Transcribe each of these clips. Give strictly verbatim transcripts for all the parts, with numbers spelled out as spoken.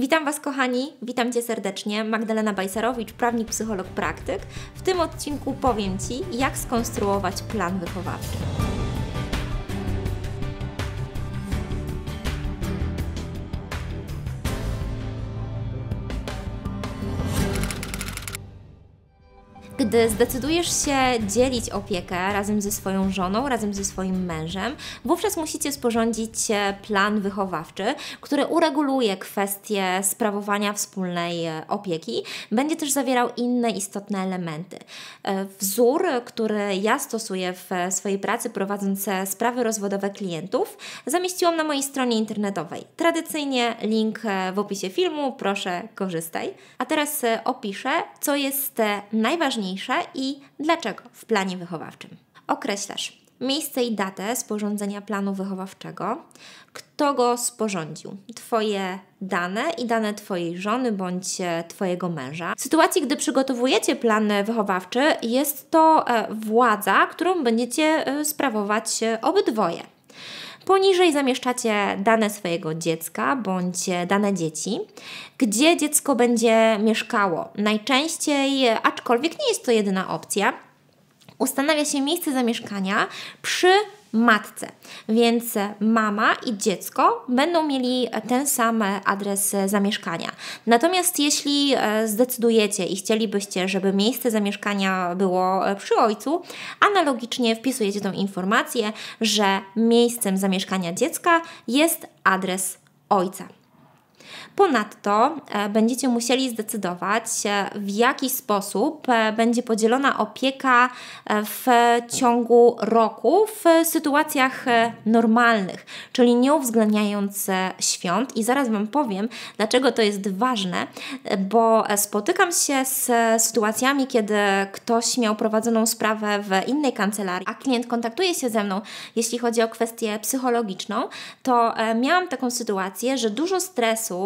Witam Was, kochani, witam Cię serdecznie, Magdalena Bajsarowicz, prawnik, psycholog, praktyk. W tym odcinku powiem Ci, jak skonstruować plan wychowawczy. Gdy zdecydujesz się dzielić opiekę razem ze swoją żoną, razem ze swoim mężem, wówczas musicie sporządzić plan wychowawczy, który ureguluje kwestię sprawowania wspólnej opieki. Będzie też zawierał inne istotne elementy. Wzór, który ja stosuję w swojej pracy prowadząc sprawy rozwodowe klientów, zamieściłam na mojej stronie internetowej. Tradycyjnie link w opisie filmu, proszę korzystaj. A teraz opiszę, co jest najważniejsze i dlaczego w planie wychowawczym. Określasz miejsce i datę sporządzenia planu wychowawczego, kto go sporządził, Twoje dane i dane Twojej żony bądź Twojego męża. W sytuacji, gdy przygotowujecie plan wychowawczy, jest to władza, którą będziecie sprawować obydwoje. Poniżej zamieszczacie dane swojego dziecka bądź dane dzieci, gdzie dziecko będzie mieszkało. Najczęściej, aczkolwiek nie jest to jedyna opcja, ustanawia się miejsce zamieszkania przy matce, więc mama i dziecko będą mieli ten sam adres zamieszkania. Natomiast jeśli zdecydujecie i chcielibyście, żeby miejsce zamieszkania było przy ojcu, analogicznie wpisujecie tą informację, że miejscem zamieszkania dziecka jest adres ojca. Ponadto będziecie musieli zdecydować, w jaki sposób będzie podzielona opieka w ciągu roku w sytuacjach normalnych, czyli nie uwzględniając świąt. I zaraz Wam powiem, dlaczego to jest ważne, bo spotykam się z sytuacjami, kiedy ktoś miał prowadzoną sprawę w innej kancelarii, a klient kontaktuje się ze mną, jeśli chodzi o kwestię psychologiczną, to miałam taką sytuację, że dużo stresu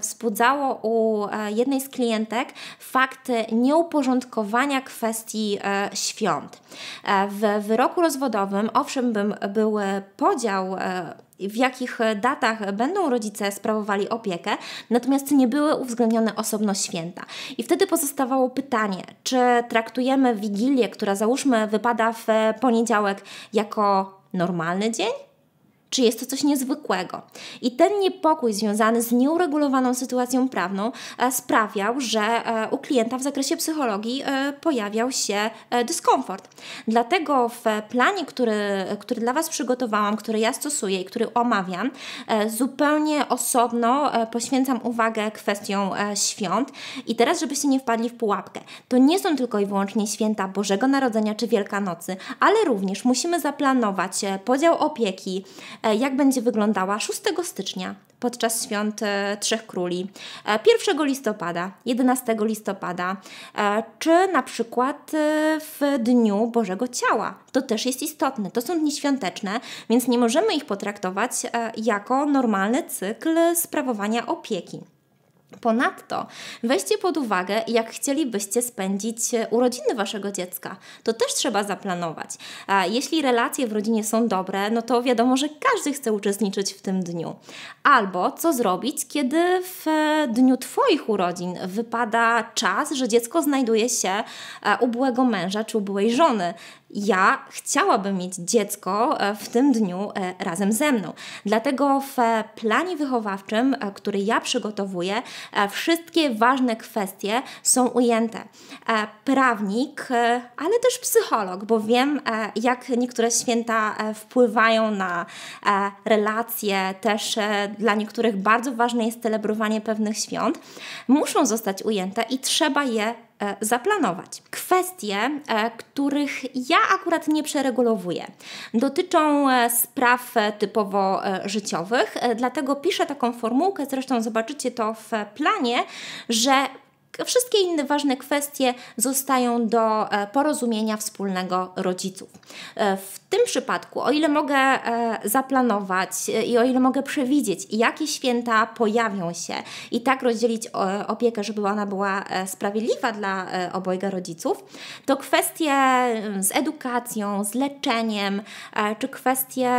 wzbudzało u jednej z klientek fakt nieuporządkowania kwestii świąt. W wyroku rozwodowym, owszem, był podział, w jakich datach będą rodzice sprawowali opiekę, natomiast nie były uwzględnione osobno święta. I wtedy pozostawało pytanie, czy traktujemy Wigilię, która załóżmy wypada w poniedziałek, jako normalny dzień? Czy jest to coś niezwykłego? I ten niepokój związany z nieuregulowaną sytuacją prawną sprawiał, że u klienta w zakresie psychologii pojawiał się dyskomfort. Dlatego w planie, który, który dla Was przygotowałam, który ja stosuję i który omawiam, zupełnie osobno poświęcam uwagę kwestiom świąt. I teraz, żebyście nie wpadli w pułapkę, to nie są tylko i wyłącznie święta Bożego Narodzenia czy Wielkanocy, ale również musimy zaplanować podział opieki, jak będzie wyglądała szóstego stycznia podczas świąt Trzech Króli, pierwszego listopada, jedenastego listopada, czy na przykład w Dniu Bożego Ciała. To też jest istotne, to są dni świąteczne, więc nie możemy ich potraktować jako normalny cykl sprawowania opieki. Ponadto weźcie pod uwagę, jak chcielibyście spędzić urodziny Waszego dziecka. To też trzeba zaplanować. Jeśli relacje w rodzinie są dobre, no to wiadomo, że każdy chce uczestniczyć w tym dniu. Albo co zrobić, kiedy w dniu Twoich urodzin wypada czas, że dziecko znajduje się u byłego męża czy u byłej żony. Ja chciałabym mieć dziecko w tym dniu razem ze mną. Dlatego w planie wychowawczym, który ja przygotowuję, wszystkie ważne kwestie są ujęte. Prawnik, ale też psycholog, bo wiem, jak niektóre święta wpływają na relacje, też dla niektórych bardzo ważne jest celebrowanie pewnych świąt. Muszą zostać ujęte i trzeba je zaplanować. Kwestie, których ja akurat nie przeregulowuję, dotyczą spraw typowo życiowych, dlatego piszę taką formułkę, zresztą zobaczycie to w planie, że Wszystkie inne ważne kwestie zostają do porozumienia wspólnego rodziców. W tym przypadku, o ile mogę zaplanować i o ile mogę przewidzieć, jakie święta pojawią się i tak rozdzielić opiekę, żeby ona była sprawiedliwa dla obojga rodziców, to kwestie z edukacją, z leczeniem, czy kwestie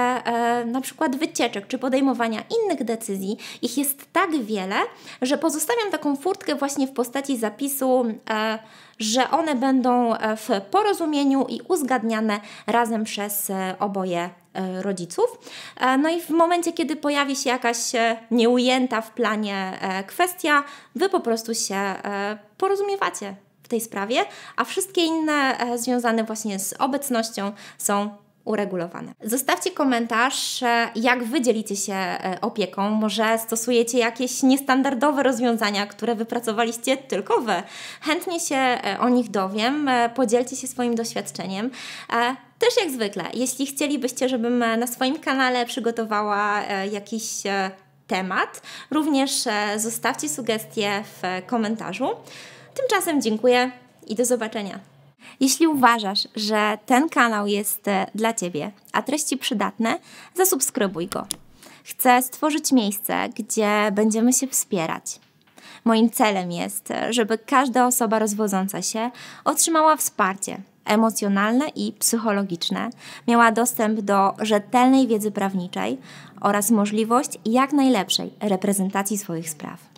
na przykład wycieczek, czy podejmowania innych decyzji, ich jest tak wiele, że pozostawiam taką furtkę właśnie w postaci zapisu, że one będą w porozumieniu i uzgadniane razem przez oboje rodziców. No i w momencie, kiedy pojawi się jakaś nieujęta w planie kwestia, Wy po prostu się porozumiewacie w tej sprawie, a wszystkie inne związane właśnie z obecnością są uregulowane. Zostawcie komentarz, jak Wy dzielicie się opieką. Może stosujecie jakieś niestandardowe rozwiązania, które wypracowaliście tylko Wy. Chętnie się o nich dowiem. Podzielcie się swoim doświadczeniem. Też jak zwykle, jeśli chcielibyście, żebym na swoim kanale przygotowała jakiś temat, również zostawcie sugestie w komentarzu. Tymczasem dziękuję i do zobaczenia. Jeśli uważasz, że ten kanał jest dla Ciebie, a treści przydatne, zasubskrybuj go. Chcę stworzyć miejsce, gdzie będziemy się wspierać. Moim celem jest, żeby każda osoba rozwodząca się otrzymała wsparcie emocjonalne i psychologiczne, miała dostęp do rzetelnej wiedzy prawniczej oraz możliwość jak najlepszej reprezentacji swoich spraw.